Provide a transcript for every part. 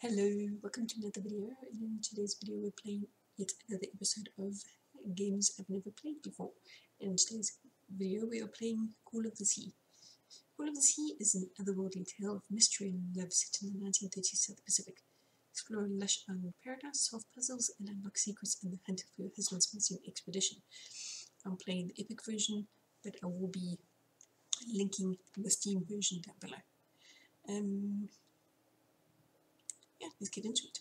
Hello, welcome to another video. In today's video we're playing yet another episode of games I've never played before. And in today's video we are playing Call of the Sea. Call of the Sea is an otherworldly tale of mystery and love set in the 1930s South Pacific. Explore lush island paradise, solve puzzles, and unlock secrets in the hunt for your husband's missing expedition. I'm playing the Epic version, but I will be linking the Steam version down below. Yeah, let's get into it.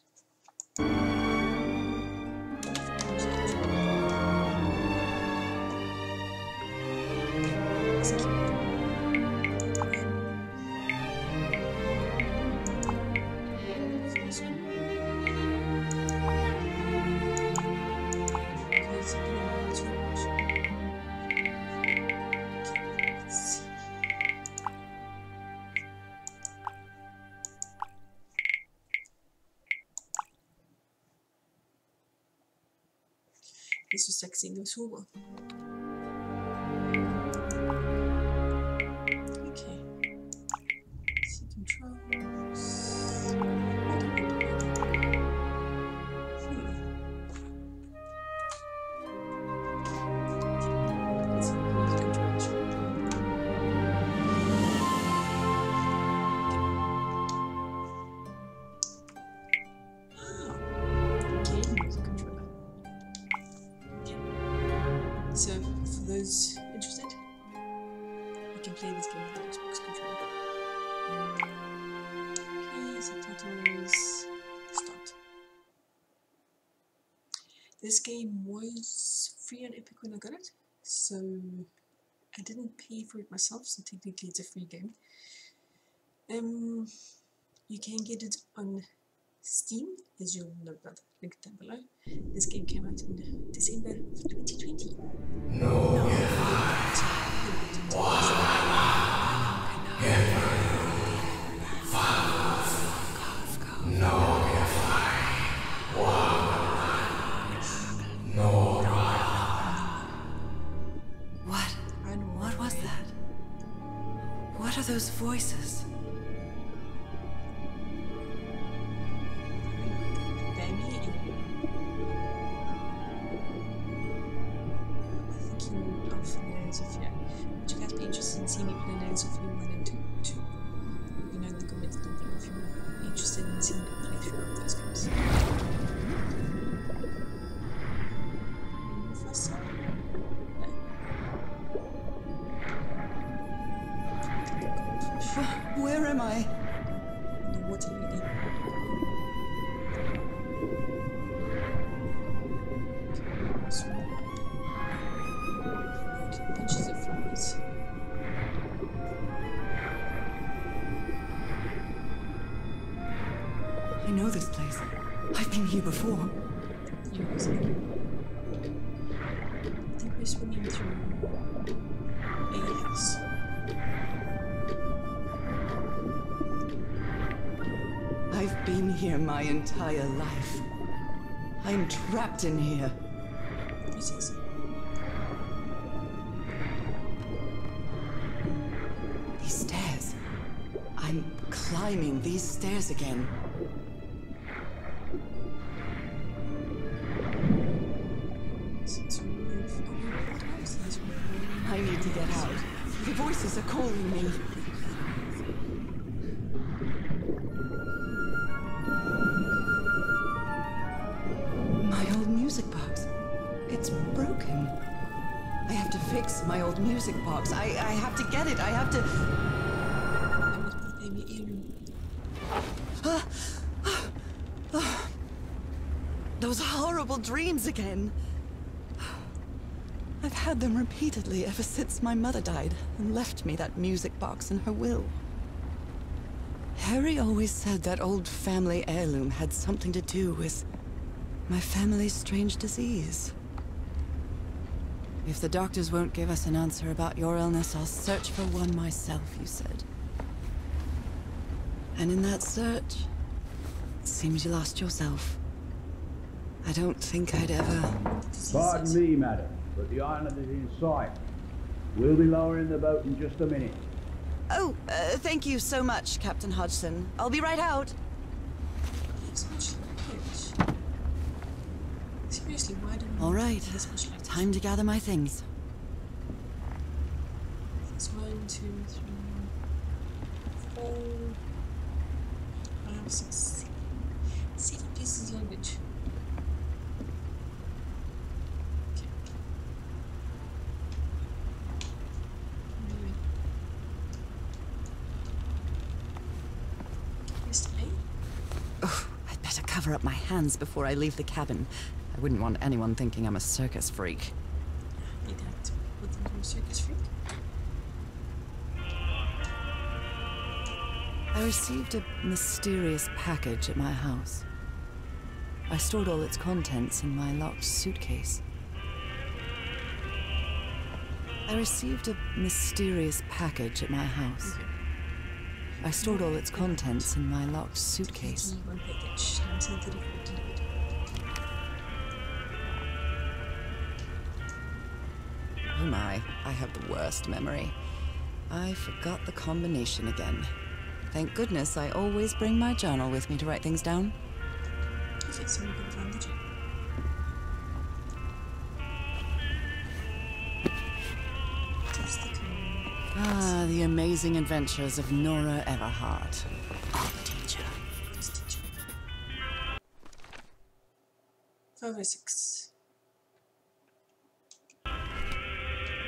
It's just like seeing those who will. Okay. See controls. This game was free on Epic when I got it, so I didn't pay for it myself, so technically it's a free game. You can get it on Steam, as you'll know by the link down below. This game came out in December of 2020. No. Those voices. Where am I? What are you doing? Bunches of flowers. I know this place. I've been here before. You're I think we're swimming through a house. I've been here my entire life. I'm trapped in here. These stairs. I'm climbing these stairs again. I need to get out. The voices are calling me. My old music box. I have to get it. I have to. Those horrible dreams again. I've had them repeatedly ever since my mother died and left me that music box in her will. Harry always said that old family heirloom had something to do with my family's strange disease. If the doctors won't give us an answer about your illness, I'll search for one myself, you said. And in that search, it seems you lost yourself. I don't think I'd ever... Pardon me, madam, but the island is in sight. We'll be lowering the boat in just a minute. Oh, thank you so much, Captain Hodgson. I'll be right out. this much luggage? Seriously, why don't I have this much luggage? Time to gather my things. It's 1, 2, 3, 4, 5, 6, 7 pieces of luggage. Up my hands before I leave the cabin. I wouldn't want anyone thinking I'm a circus freak. You'd have to put them to a circus freak. I received a mysterious package at my house. I stored all its contents in my locked suitcase. I received a mysterious package at my house. Okay. I stored all its contents in my locked suitcase. Oh my, I have the worst memory. I forgot the combination again. Thank goodness I always bring my journal with me to write things down. Ah, the amazing adventures of Nora Everhart, art teacher. 5 or 6.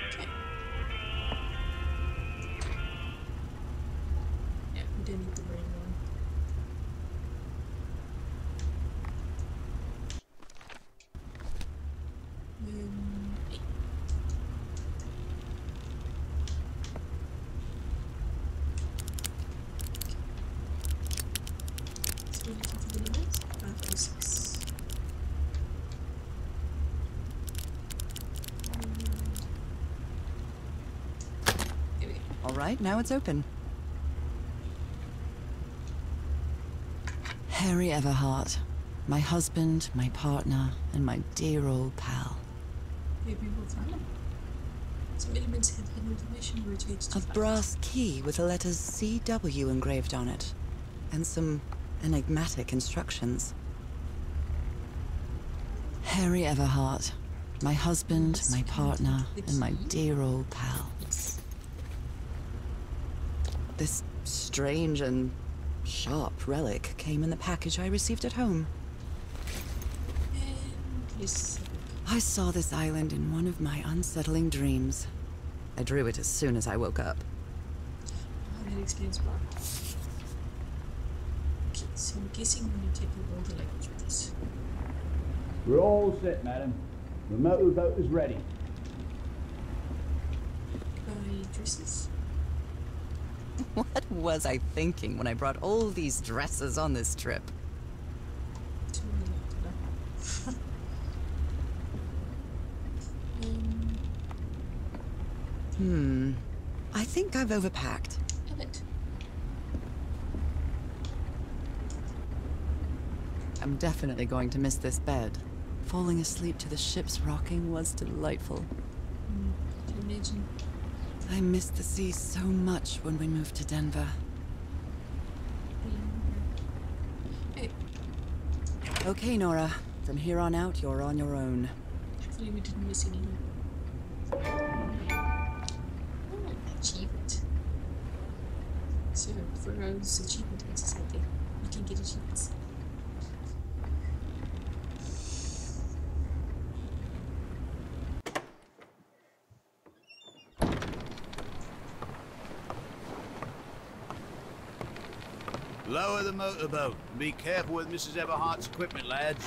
Okay. Yeah, we didn't need the brain one. Right, now it's open. Harry Everhart, my husband, my partner, and my dear old pal. A brass key with the letters CW engraved on it, and some enigmatic instructions. Harry Everhart, my husband, my partner, and my dear old pal. This strange and sharp relic came in the package I received at home. I saw this island in one of my unsettling dreams. I drew it as soon as I woke up. Oh, that explains why. Okay, so I'm guessing we're going to take all the language with us. We're all set, madam. The motor boat is ready. Dresses? What was I thinking when I brought all these dresses on this trip? I think I've overpacked. Haven't. I'm definitely going to miss this bed. Falling asleep to the ship's rocking was delightful. I can imagine. I missed the sea so much when we moved to Denver. Okay, Nora. From here on out, you're on your own. Hopefully we didn't miss anything. Achievement. So, for Rose's achievement exercise, we can get achievements. Lower the motorboat. Be careful with Mrs. Everhart's equipment, lads.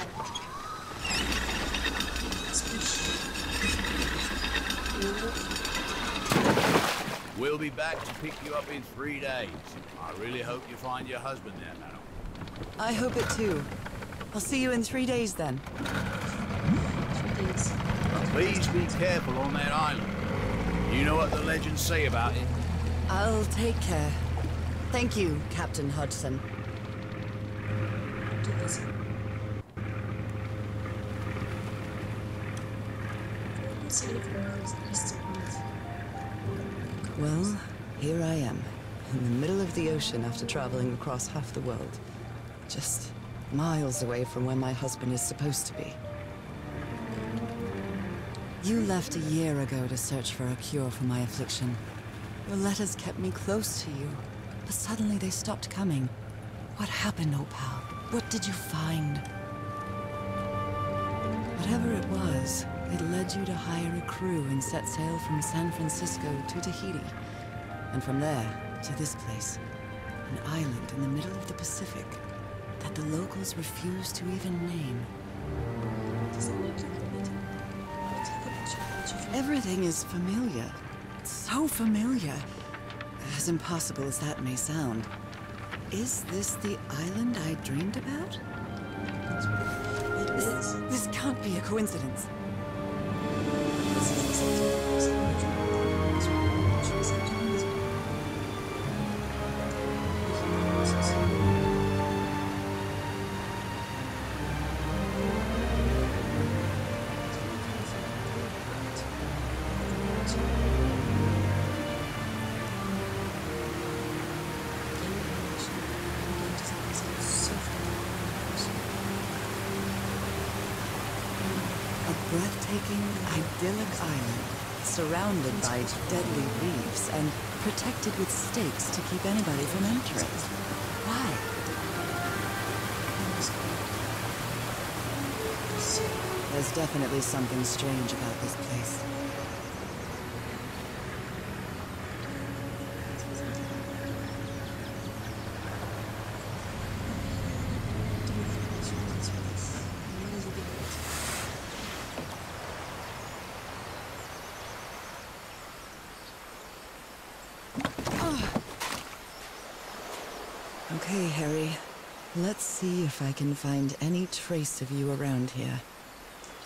We'll be back to pick you up in 3 days. I really hope you find your husband there, madam. I hope it too. I'll see you in 3 days then. Please be careful on that island. You know what the legends say about it. I'll take care. Thank you, Captain Hudson. Well, here I am, in the middle of the ocean after traveling across half the world. Just miles away from where my husband is supposed to be. You left a year ago to search for a cure for my affliction. Your letters kept me close to you, but suddenly they stopped coming. What happened, Opal? What did you find? Whatever it was, it led you to hire a crew and set sail from San Francisco to Tahiti, and from there to this place, an island in the middle of the Pacific that the locals refuse to even name. Everything is familiar. So familiar. As impossible as that may sound. Is this the island I dreamed about? This can't be a coincidence. Surrounded by deadly reefs and protected with stakes to keep anybody from entering. Why? There's definitely something strange about this place. Okay, Harry. Let's see if I can find any trace of you around here.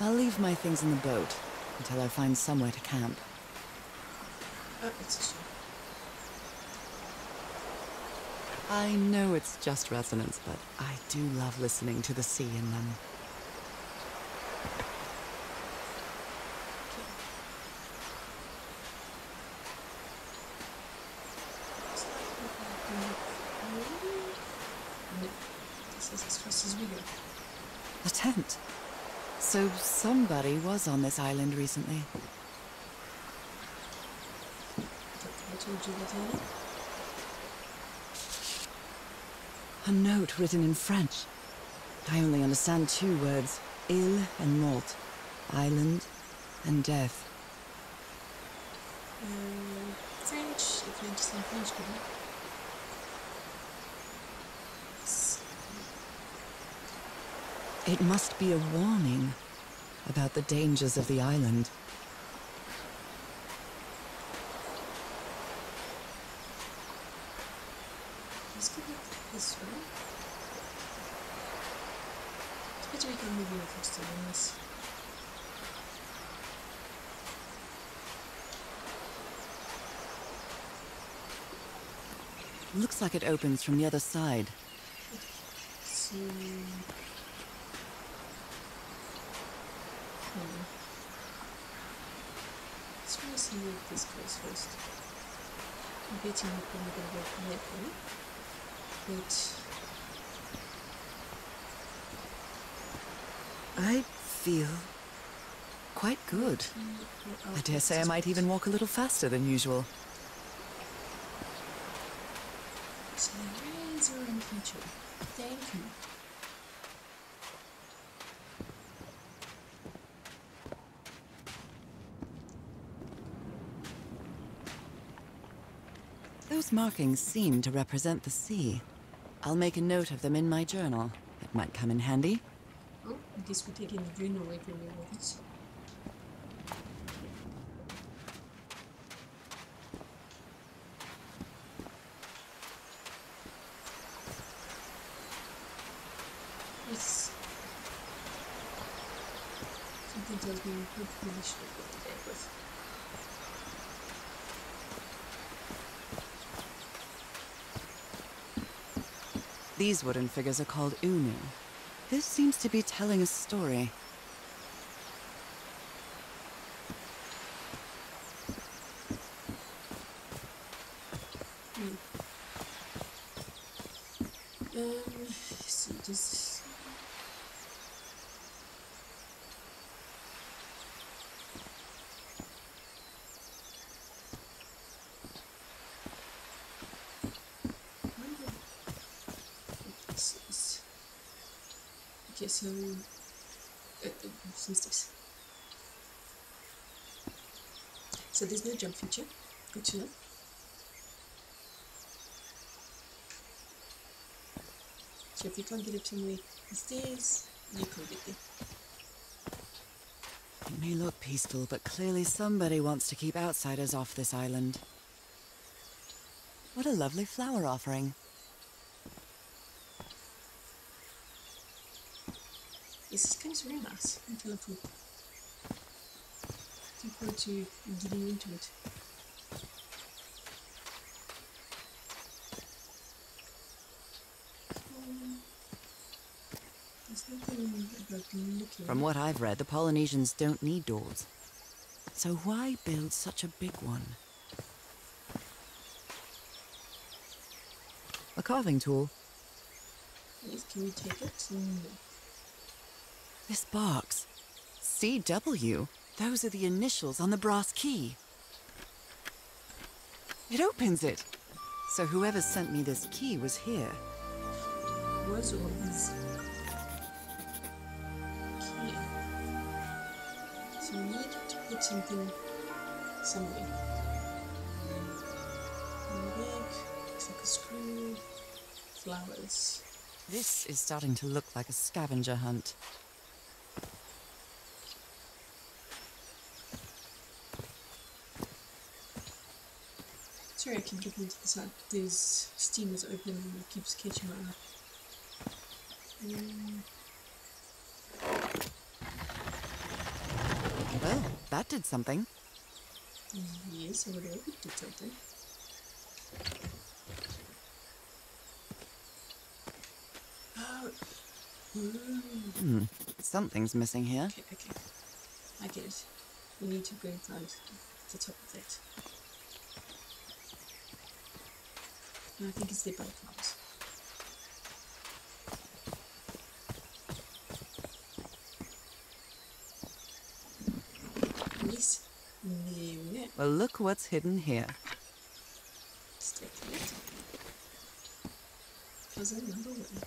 I'll leave my things in the boat until I find somewhere to camp. It's I know it's just resonance, but I do love listening to the sea in them. So somebody was on this island recently. A note written in French. I only understand two words, île and mort, island and death. French, if you understand French, do you? It must be a warning about the dangers of the island. Looks like it opens from the other side. Let's try to see if this goes first. I'm betting we're probably going to go from that way. But I feel quite good. I dare say I might even walk a little faster than usual. So the rains are in future. Thank you. Those markings seem to represent the sea. I'll make a note of them in my journal. It might come in handy. Oh, I guess we're taking the green away from the waters. Yes. Something tells me we're pretty sure what the day was. These wooden figures are called unu. This seems to be telling a story. So just Okay, so... who's this? So there's no jump feature. Good to know. So if you can't get up somewhere these days, you can get there. It may look peaceful, but clearly somebody wants to keep outsiders off this island. What a lovely flower offering. This game is really nice and colorful. Looking forward to getting into it. From what I've read, the Polynesians don't need doors. So why build such a big one? A carving tool. Yes, can we take it? This box. CW. Those are the initials on the brass key. It opens it. So whoever sent me this key was here. Was or is? So we need to put something somewhere. Back, looks like a screw, flowers. This is starting to look like a scavenger hunt. Sorry I keep dropping to the side. This Steam is open and it keeps catching my eye. Well, that did something. Yes, I would hope it did something. Oh. Something's missing here. Okay, okay. I get it. We need to go and find the top of that. No, I think it's the butterflies. Well, look what's hidden here. Puzzle number one.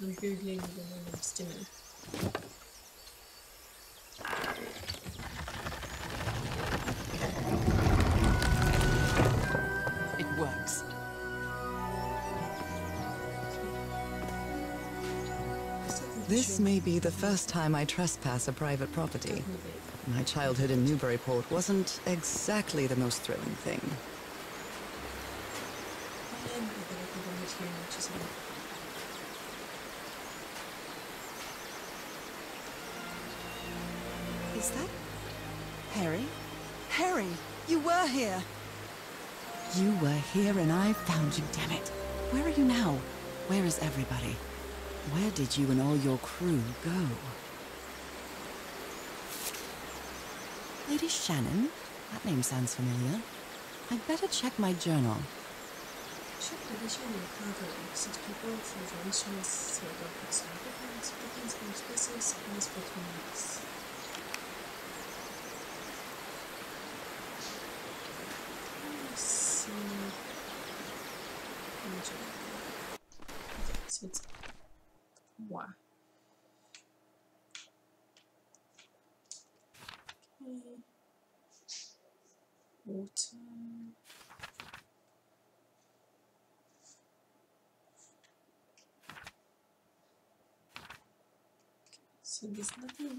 I'm googling the name of Stimmin. This may be the first time I trespass a private property. My childhood in Newburyport wasn't exactly the most thrilling thing. Is that... Harry? Harry, you were here! You were here and I found you, damn it. Where are you now? Where is everybody? Where did you and all your crew go? Lady Shannon? That name sounds familiar. I'd better check my journal. Check the vision in the cargo. 6 people, 4 instruments, 7 documents, 5 documents, 5 spaces, 14 minutes. So... okay, so it's... wow. Okay. Water. Okay, so there's nothing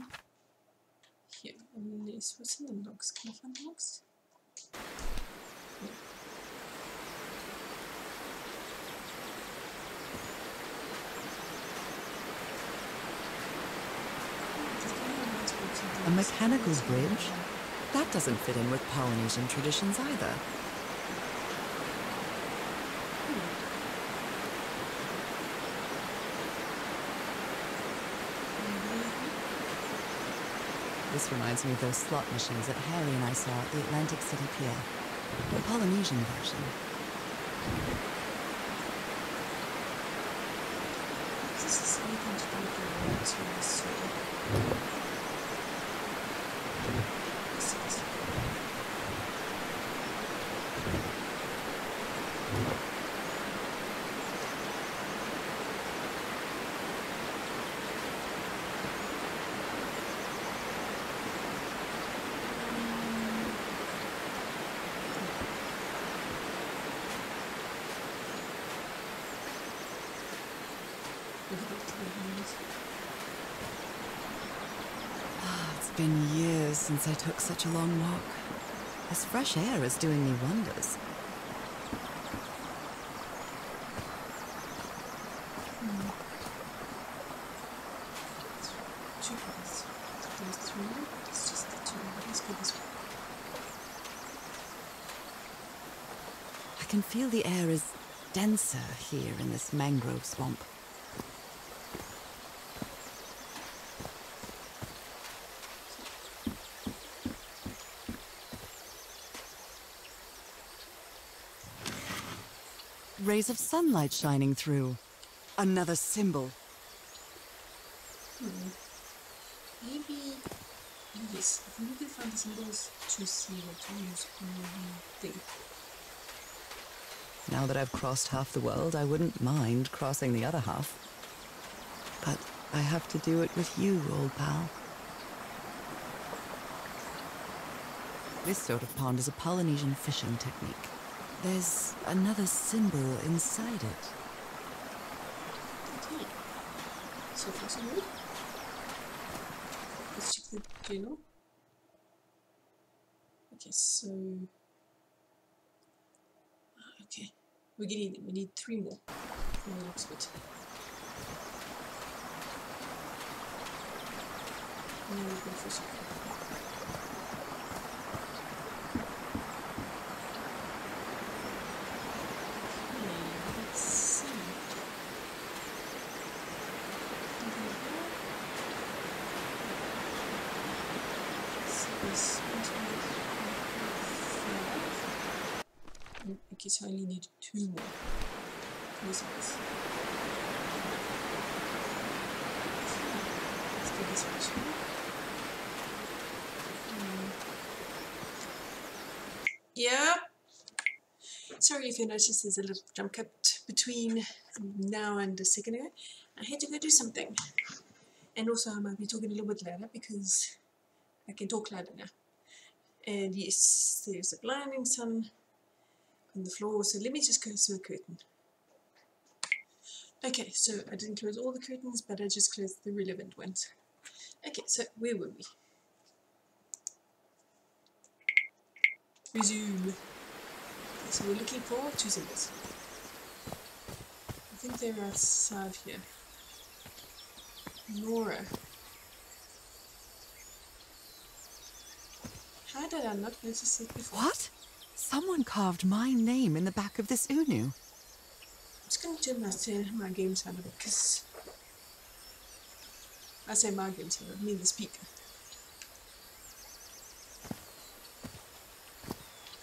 here. Unless what's in the logs? Can I find the logs? Yeah. A mechanical bridge? That doesn't fit in with Polynesian traditions either. This reminds me of those slot machines that Harry and I saw at the Atlantic City Pier. The Polynesian version. This is anything to do with the water. It's been years since I took such a long walk. This fresh air is doing me wonders. I can feel the air is denser here in this mangrove swamp. Rays of sunlight shining through. Another symbol. Maybe, yes, if we can find the symbols to see what to use on the thing. Now that I've crossed half the world, I wouldn't mind crossing the other half. But I have to do it with you, old pal. This sort of pond is a Polynesian fishing technique. There's another symbol inside it. Okay. So far so good. Let's check the journal. Okay, so... okay, we're getting it. We need 3 more. That looks good. And then we'll go for something. Okay, let's see. Let's see this. Okay, so I only need 2 more. Let's get this one. Yeah. Sorry if you notice there's a little jump cut between now and a second ago. I had to go do something. And also I might be talking a little bit louder because I can talk louder now. And yes, there's a blinding sun on the floor, so let me just go through a curtain. Okay, so I didn't close all the curtains, but I just closed the relevant ones. Okay, so where were we? Resume. So we're looking for 2 symbols. I think they're outside here. Nora. How did I not notice it before? What? Someone carved my name in the back of this unu. I'm just going to turn my game sound a bit, because I say my game sound, I mean the speaker.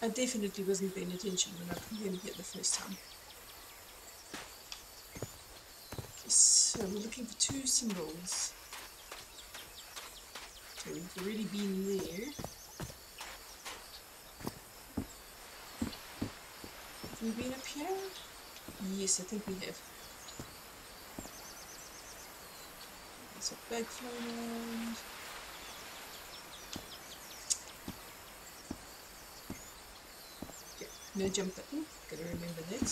I definitely wasn't paying attention when I came here the first time. Okay, so we're looking for 2 symbols. So we've already been there. Have we been up here? Yes, I think we have. There's a bag floating around. Yeah, no jump button. Gotta remember that.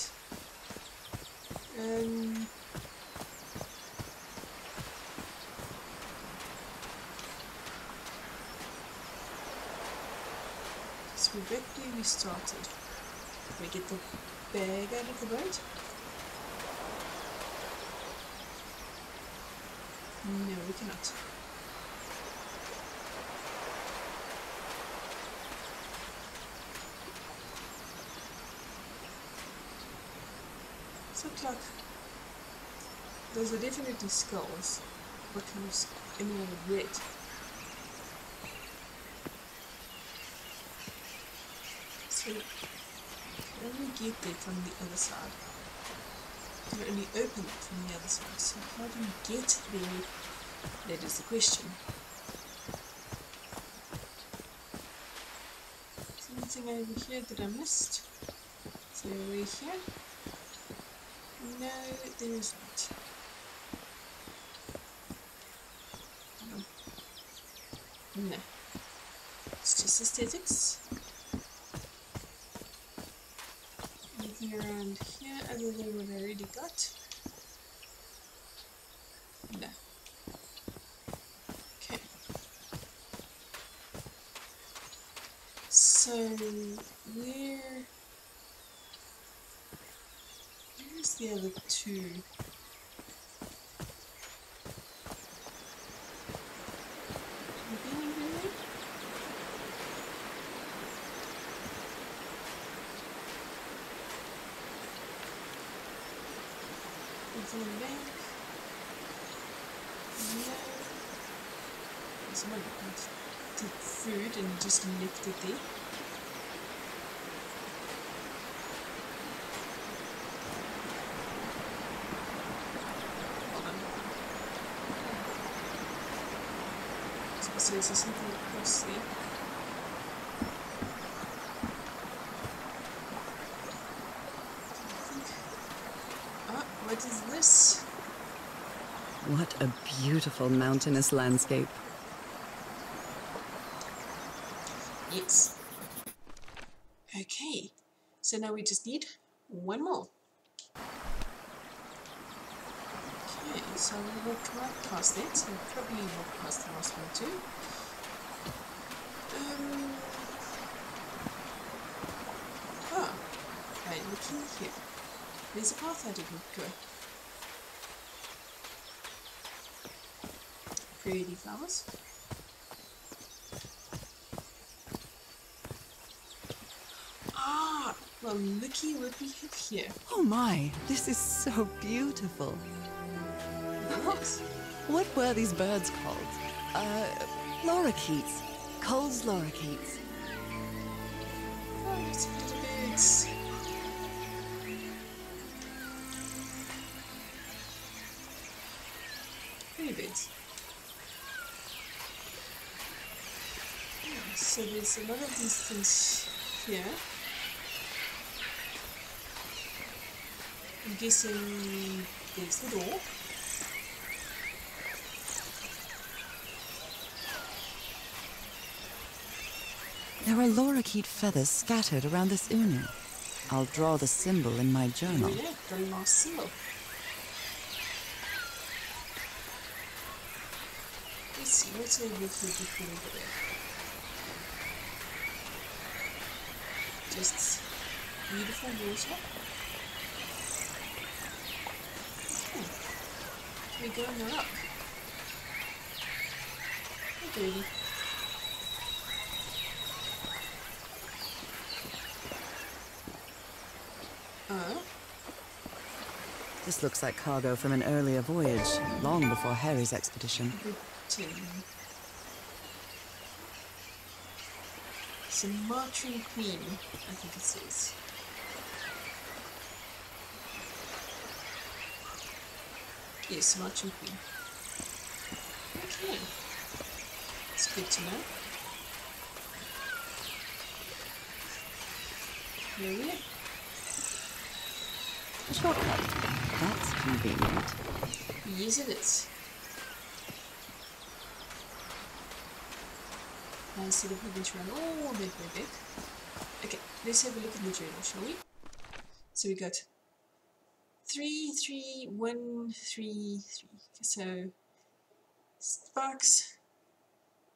So we're back where we started. We get the bag out of the boat? No, we cannot. So, clock. Those are definitely skulls. What kind of skull? I mean, red. So. How do we get there from the other side? Can we only open it from the other side? So how do we get there? That is the question. Something over here that I missed. So we're here. No, there is not. No. It's just aesthetics. Around here, other than what I already got. Where's the other two? It's on the bank. Yeah. Someone took food and just left it there. So is there something across there? Ah, what is this? What a beautiful mountainous landscape. Yes. Okay, so now we just need one more. Okay, so we walked right past it, so we'll probably walk past the last one too. Right, looking here. There's a path I didn't go. Pretty flowers. Ah, well, looky what we have here. Oh my, this is so beautiful. What were these birds called? Lorikeets. Cole's lorikeets. Oh, it's little birds. Pretty birds. Yeah, so there's a lot of these things here. I'm guessing there's the door. There are lorikeet feathers scattered around this unu. I'll draw the symbol in my journal. Yeah, the last symbol. Let's see, what's over there? Just beautiful water. Okay. Can we go on the rock? Okay. This looks like cargo from an earlier voyage, long before Harry's expedition. It's a marching queen, I think it says. Yes, marching queen. Okay. It's good to know. Here we are. A shortcut. That's convenient. Yes, it is. I see the hidden trail all the way back. Okay, let's have a look at the journal, shall we? So we got 3, 3, 1, 3, 3. So sparks,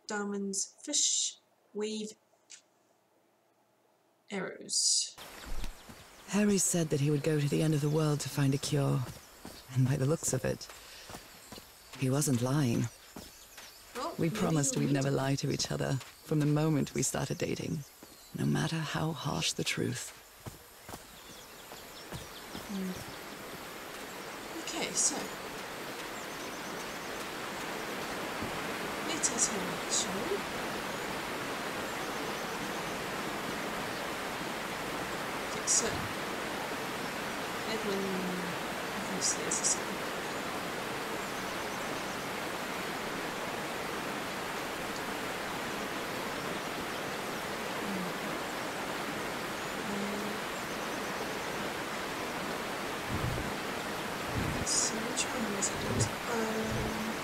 diamonds, fish, wave, arrows. Harry said that he would go to the end of the world to find a cure, and by the looks of it, he wasn't lying. Well, we promised we'd never lie to each other from the moment we started dating, no matter how harsh the truth. Okay, so let us have a show. So, Edwin, I think she is the same. So, which one was it?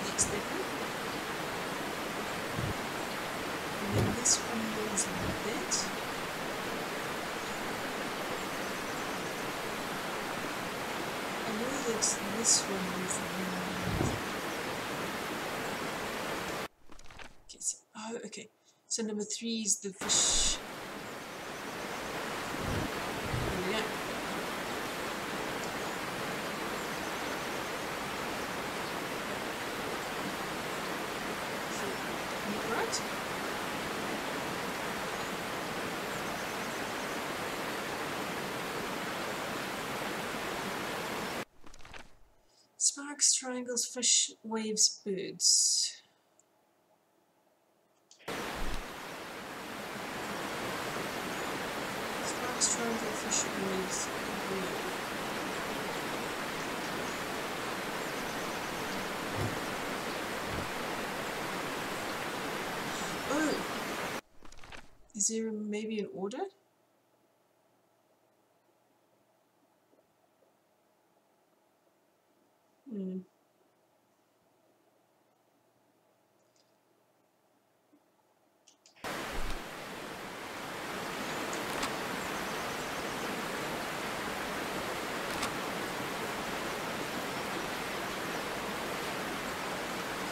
Next level. And then this one was like that. This one is okay, so, oh, okay. So number 3 is the fish. Sparks, triangles, fish, waves, birds. Sparks, triangle, fish, waves, birds. Oh! Is there maybe an order?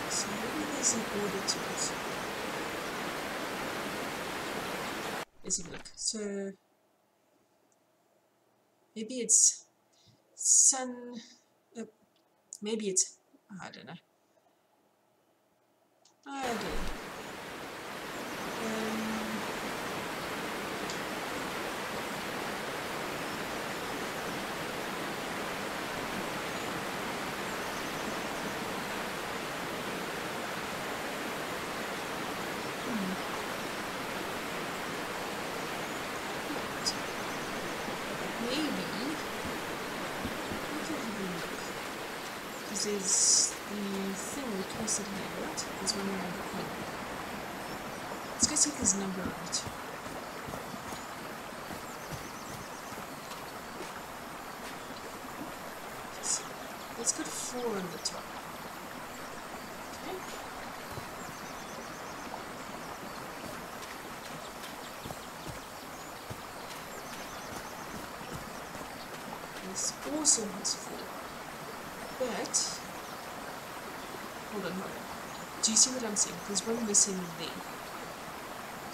So maybe there's an order to it. Let's have a look. So maybe it's sun. Maybe it's... I don't know. I don't know. Is the thing we placed in here, right? There's one around the corner. Let's go take his number out. Let's put 4 on the top. Okay. This also has 4. But hold on, hold on. Do you see what I'm saying? There's one missing there.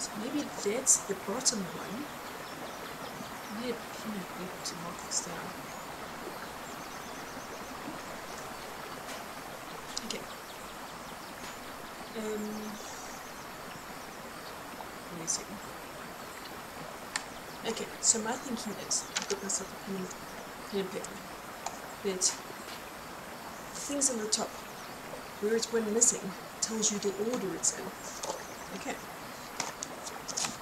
So maybe that's the bottom one. I need a pin to knock this down. Okay. Wait a second. Okay, so my thinking is I've got myself a pin and paper. But things on the top, where it's one missing, tells you the order it's in. Okay.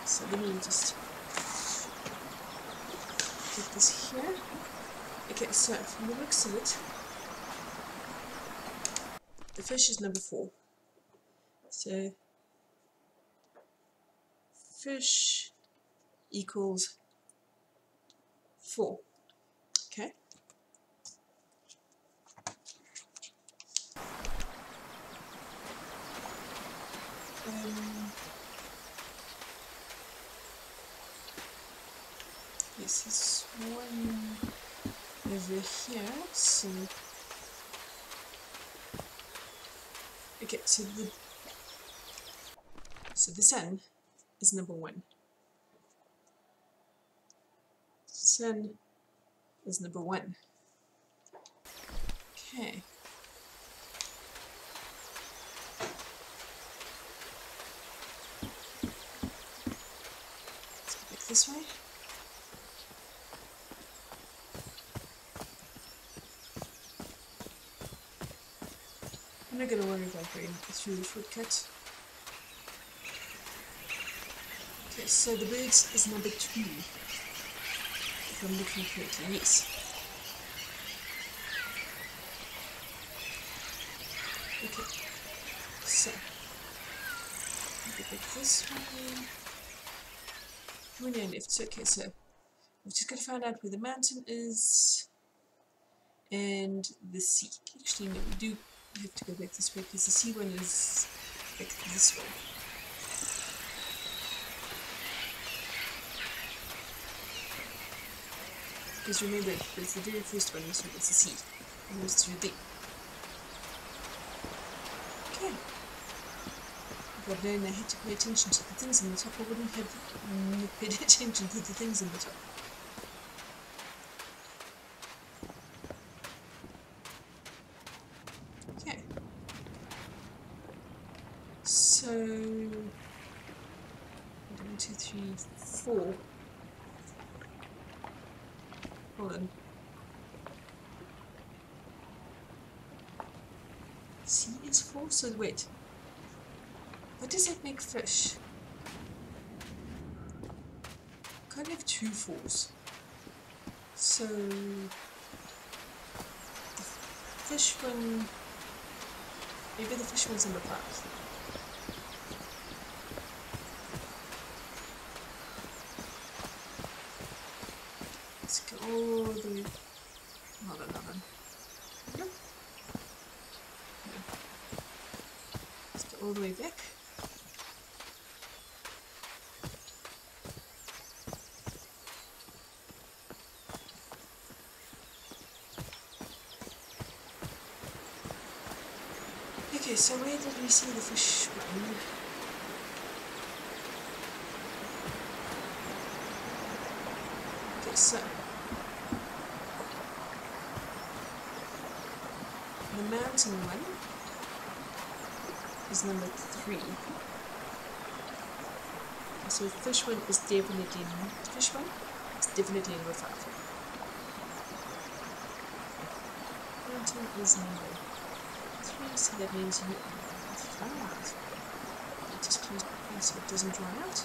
So let me just get this here. Okay, so from the looks of it, the fish is number 4. So fish equals 4. Okay. This is one over here, so... Okay, so the sun is number 1. Sun is number 1. Okay. This way. I'm not going to worry about going through the shortcut. Okay, so the birds is number 2. If I'm looking correctly, yes. Okay, so I'll go back this way. Left. Okay, so we've just got to find out where the mountain is and the sea. Actually, no, we do have to go back this way because the sea one is back this way. Because remember, it's the very first one, so it's the sea. It goes through there. Okay. I've known I had to pay attention to the things on the top, I wouldn't have paid attention to the things on the top. Okay. So... 1, 2, 3, 4. Hold on. C is 4, so wait. What does that make fish? Can't have two 4s. So the fish one, maybe the fish one's in the path. Let's go all the way. Not another. No. Let's go all the way back. So where did we see the fish one? Okay, so the mountain one is number 3. So the fish one is definitely in revival. Mountain is number 3, so that means you just close the thing so it doesn't dry out.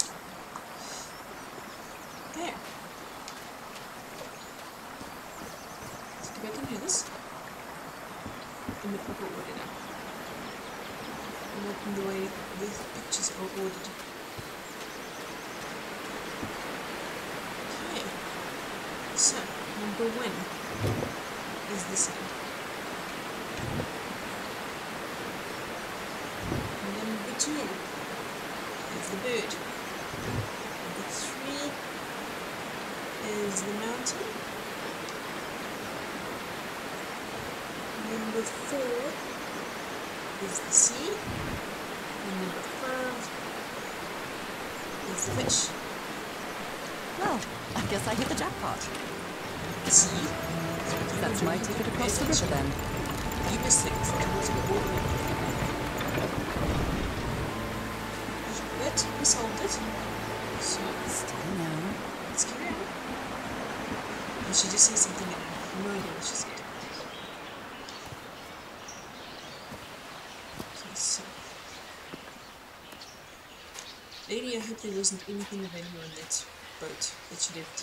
There. Let's go back and do this. In the proper order now. Not in the way the pictures are ordered. Okay. So, number 1 is this end. Number 2 is the bird. Number 3 is the mountain. Number 4 is the sea. And number 5 is the fish. Well, I guess I hit the jackpot. See? That's my ticket across the river then. You missed it because I was going to solved it. So let's carry on. And she just sees something and I have no idea what she's going to do. Okay, so Lady, I hope there wasn't anything of value on that boat that she left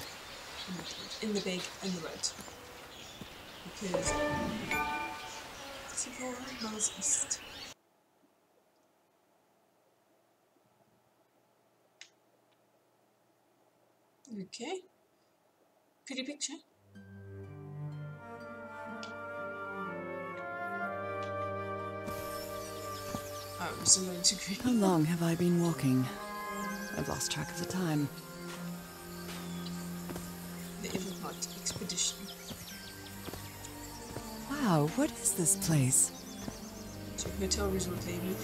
in the bag and the boat. Because 4 miles east. Okay, pretty picture. Oh, it's a long degree. How long have I been walking? I've lost track of the time. The Everhart expedition. Wow, what is this place? It's a hotel resort, baby.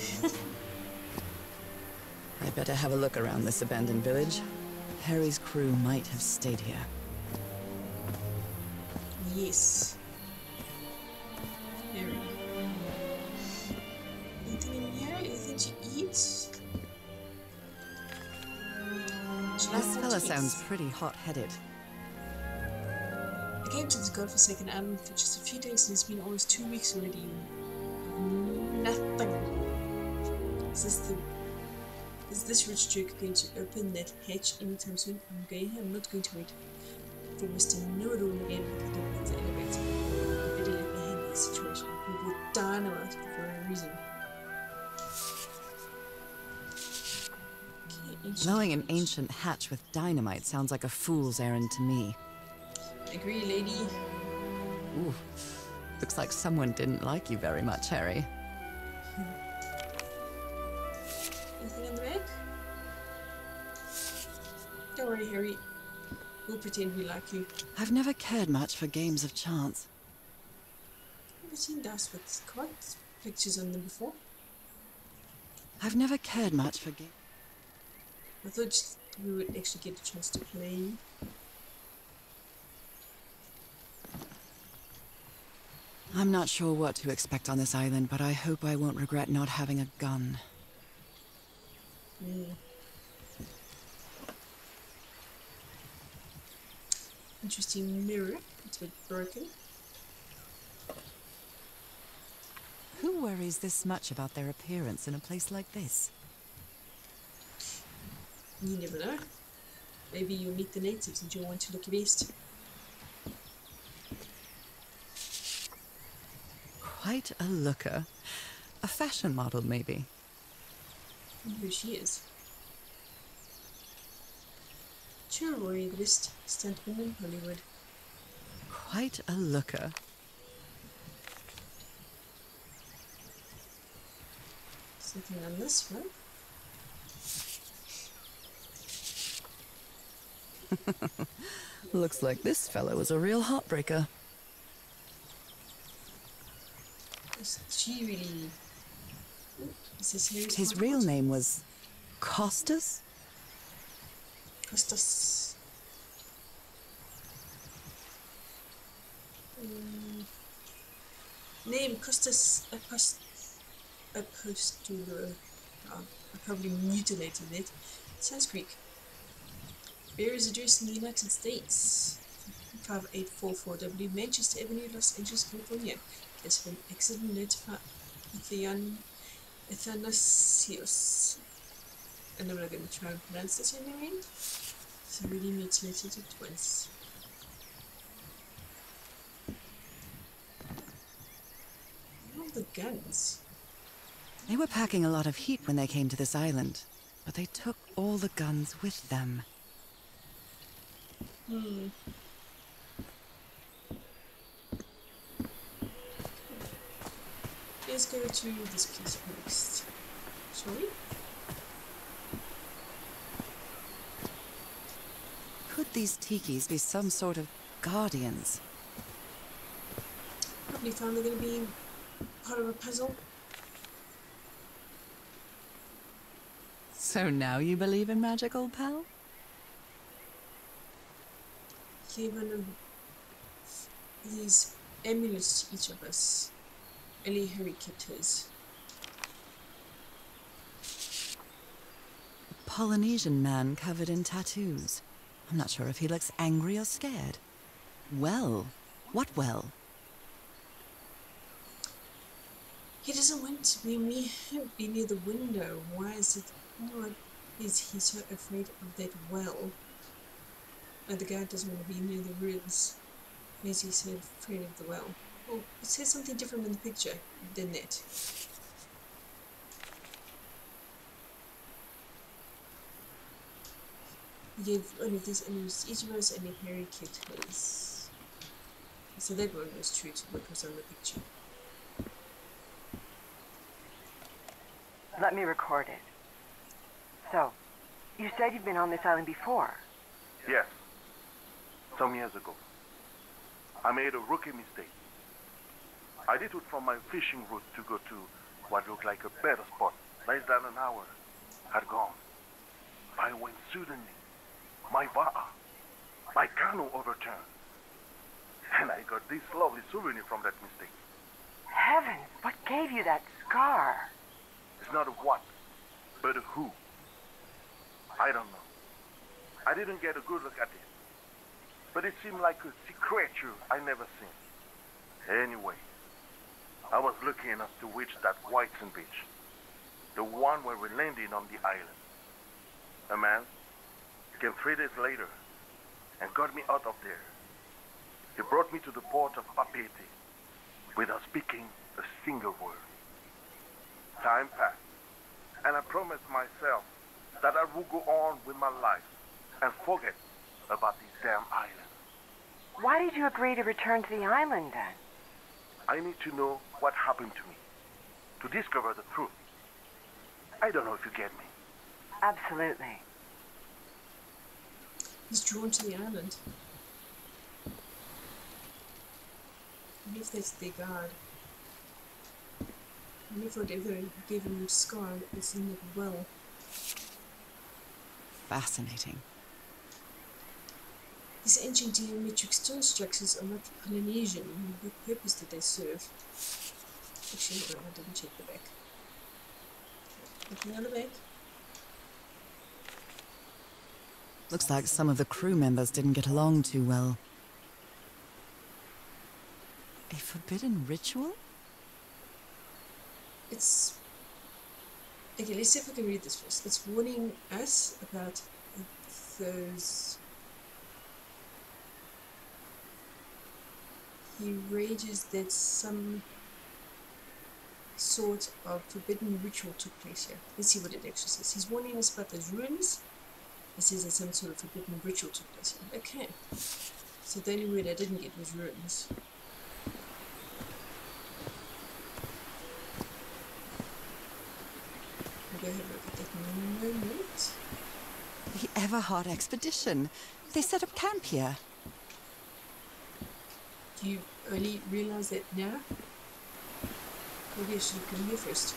I better have a look around this abandoned village. Harry's crew might have stayed here. Yes. Harry. Anything in here? Anything to eat? This fella sounds pretty hot-headed. I came to this godforsaken island for just a few days and it's been almost 2 weeks already. Nothing. Is this rich jerk going to open that hatch anytime soon? I'm not going to wait for Mr. Know-It-All again with the door at the elevator. I better let me handle the situation. We will dynamite for no reason. Okay, blowing an ancient hatch with dynamite sounds like a fool's errand to me. Agree, lady. Ooh, looks like someone didn't like you very much, Harry. Anything in the back? Don't worry, Harry. We'll pretend we like you. I've never cared much for games of chance. I've seen dice with cards, pictures on them before. I've never cared much for games. I thought we would actually get a chance to play. I'm not sure what to expect on this island, but I hope I won't regret not having a gun. Interesting mirror. It's a bit broken. Who worries this much about their appearance in a place like this? You never know. Maybe you'll meet the natives and you'll want to look your best. Quite a looker. A fashion model, maybe. I wonder who she is. Sure, Roy, the best stuntman in Hollywood. Quite a looker. Something on this one. Looks like this fellow was a real heartbreaker. She really... His real name was Costas? Costas. Name Costas Apostolo. Oh, I probably mutilated it. Sounds Greek. Bear is addressed in the United States. 5844W, Manchester Avenue, Los Angeles, California. Case of an accident notified Athanasios. And I'm not going to try and pronounce this anyway. So really mutilated it once. All the guns. They were packing a lot of heat when they came to this island, but they took all the guns with them. Hmm. Let's go to this place next, shall we? Could these tikis be some sort of guardians? Probably found they're going to be part of a puzzle. So now you believe in magic, old pal? Gave one of these amulets to each of us. Only Harry kept his. A Polynesian man covered in tattoos. I'm not sure if he looks angry or scared. Well, what well? He doesn't want to be near the window. Why is it? Why is he so afraid of that well? And the guy doesn't want to be near the ruins. Why is he so afraid of the well? Well, it says something different in the picture, didn't it? He gave one of these animals to each of us, and a hairy kid his. So that one was true to what was on the picture. Let me record it. So, you said you've been on this island before? Yes. Some years ago. I made a rookie mistake. I did it from my fishing route to go to what looked like a better spot. Less than an hour had gone. I went suddenly. My ba'a, my canoe overturned. And I got this lovely souvenir from that mistake. Heavens, what gave you that scar? It's not a what, but a who. I don't know. I didn't get a good look at it, but it seemed like a sea creature I never seen. Anyway, I was lucky enough to reach that white sand beach, the one where we landed on the island. A man came 3 days later and got me out of there. He brought me to the port of Papeete without speaking a single word. Time passed, and I promised myself that I would go on with my life and forget about this damn island. Why did you agree to return to the island then? I need to know what happened to me, to discover the truth. I don't know if you get me. Absolutely. He's drawn to the island. I wonder if that's the guard. I wonder if whatever gave him a scar is in the well. Fascinating. These ancient geometric stone structures are not Polynesian. What purpose did they serve? Actually, no, I didn't check the back. Looking on the back. Looks like some of the crew members didn't get along too well. A forbidden ritual? it's... Okay, let's see if we can read this first. It's warning us about those... He rages that some sort of forbidden ritual took place here. Let's see what it actually says. He's warning us about those ruins. It says that some sort of forbidden ritual took place here. Okay. So the only word I didn't get was ruins. I'll go ahead and look at that in a moment. The Everhart expedition. They set up camp here. Do you only realize that now? Maybe I should have come here first.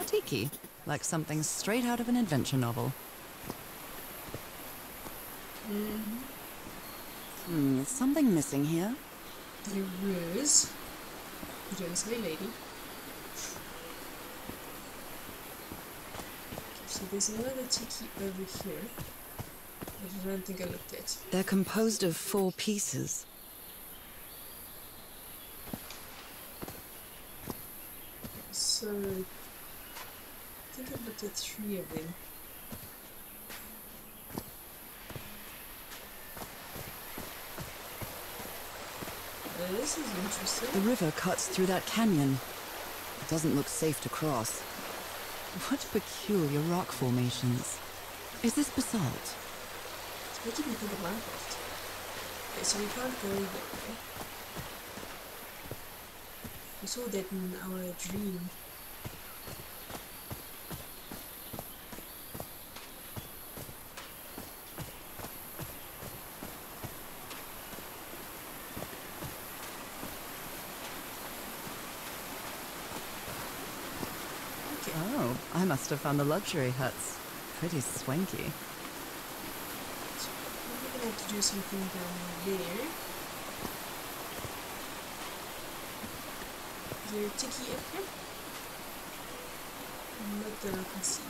A tiki, like something straight out of an adventure novel. Hmm, something missing here. There is. You don't say, lady. So there's another tiki over here, but I don't think I looked at. They're composed of 4 pieces. So, I think I've looked at 3 of them. Now, this is interesting. The river cuts through that canyon. It doesn't look safe to cross. What peculiar rock formations. Is this basalt? It's making me think of Minecraft. Okay, so we can't go that way. We saw that in our dream. Must have found the luxury huts. Pretty swanky. So we're gonna have to do something down there. Is there a tiki up here? Not that I can see.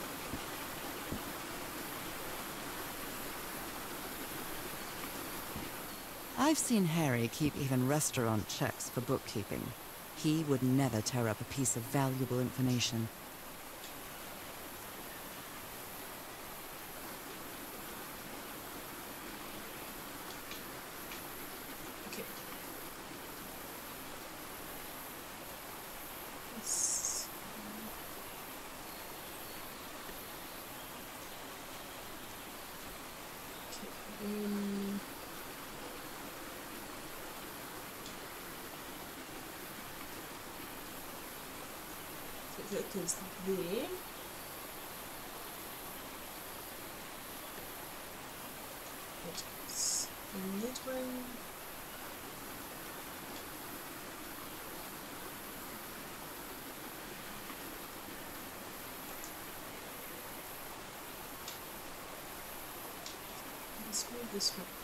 I've seen Harry keep even restaurant checks for bookkeeping. He would never tear up a piece of valuable information. Is there. That's in that one. Let's move this one up there.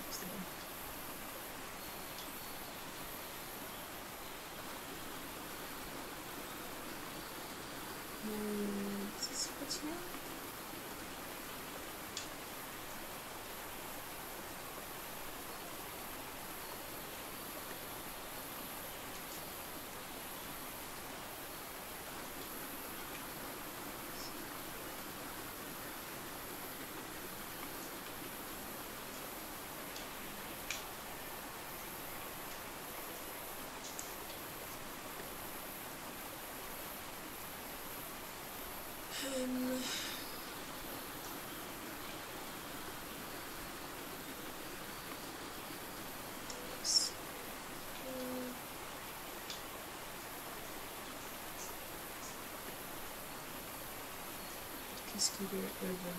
Just keep it over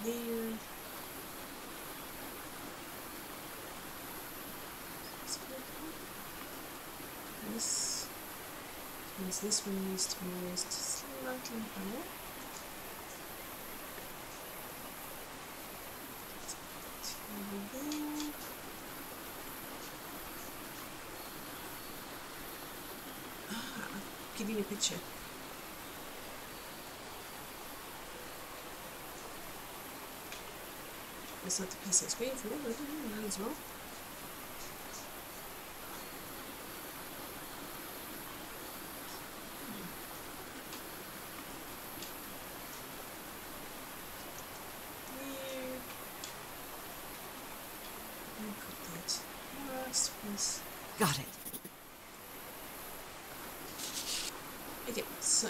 there. This means this one needs to be raised slightly higher. Give you a picture. That's not the piece I was paying for, but I don't know, might as well. Got it. Okay, so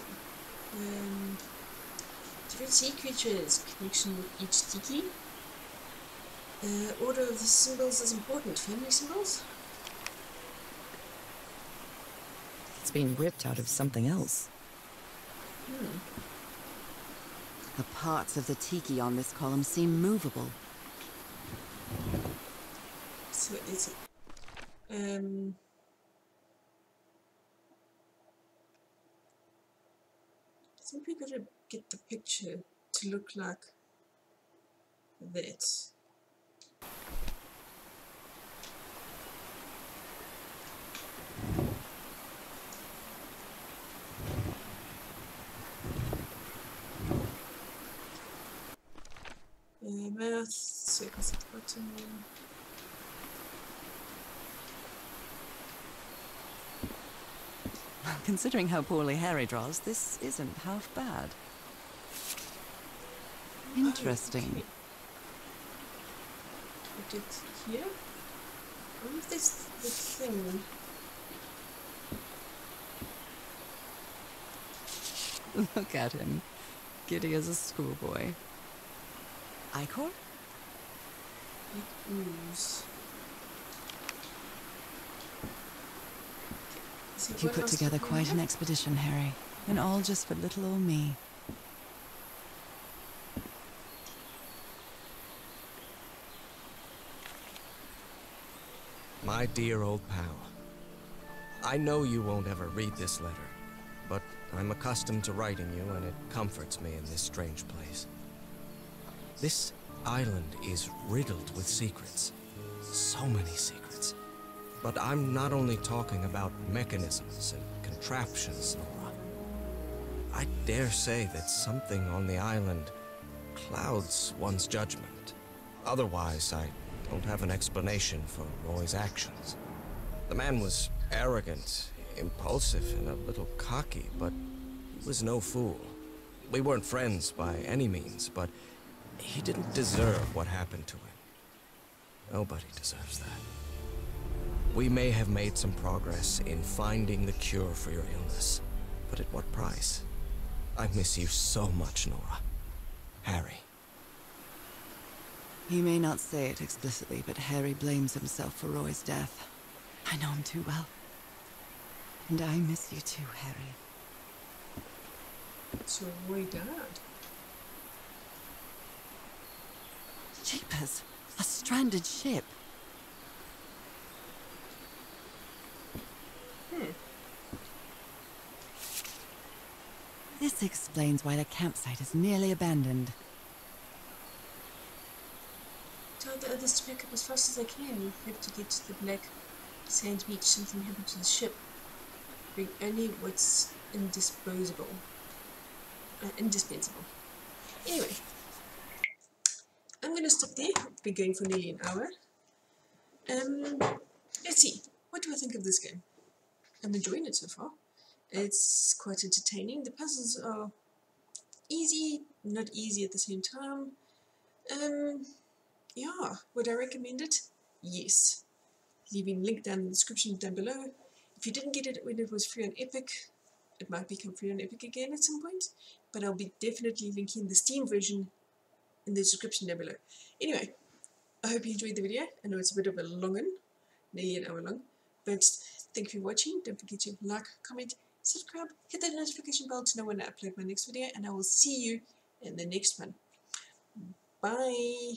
different sea creatures, connection with each tiki. Order of the symbols is important. Family symbols? It's being ripped out of something else. The parts of the tiki on this column seem movable. So it's I think we gotta get the picture to look like that. Mouth, circles at the bottom. Well, considering how poorly Harry draws, this isn't half bad. Interesting. Okay. Put it here. What is this thing? Look at him. Giddy as a schoolboy. Icor? It moves. So you put together quite an expedition, Harry. And all just for little old me. My dear old pal, I know you won't ever read this letter, but I'm accustomed to writing you and it comforts me in this strange place. This island is riddled with secrets. So many secrets. But I'm not only talking about mechanisms and contraptions, Nora. I dare say that something on the island clouds one's judgment. Otherwise, I don't have an explanation for Roy's actions. The man was arrogant, impulsive, and a little cocky, but he was no fool. We weren't friends by any means, but he didn't deserve what happened to him. Nobody deserves that. We may have made some progress in finding the cure for your illness, but at what price? I miss you so much, Nora. Harry. He may not say it explicitly, but Harry blames himself for Roy's death. I know him too well. And I miss you too, Harry. So Roy died. Jeepers! A stranded ship! This explains why the campsite is nearly abandoned. Told the others to pick up as fast as they can. We have to get to the black sand beach. Something happened to the ship. Bring only what's indispensable. Anyway. I'm gonna stop there. I've been going for nearly an hour. Let's see. What do I think of this game? I'm enjoying it so far. It's quite entertaining. The puzzles are easy, not easy at the same time. Yeah. Would I recommend it? Yes. Leaving a link down in the description down below. If you didn't get it when it was free on Epic, it might become free on Epic again at some point. But I'll be definitely linking the Steam version in the description down below. Anyway, I hope you enjoyed the video. I know it's a bit of a long one, nearly an hour long, but thank you for watching. Don't forget to like, comment, subscribe, hit that notification bell to know when I upload my next video, and I will see you in the next one. Bye!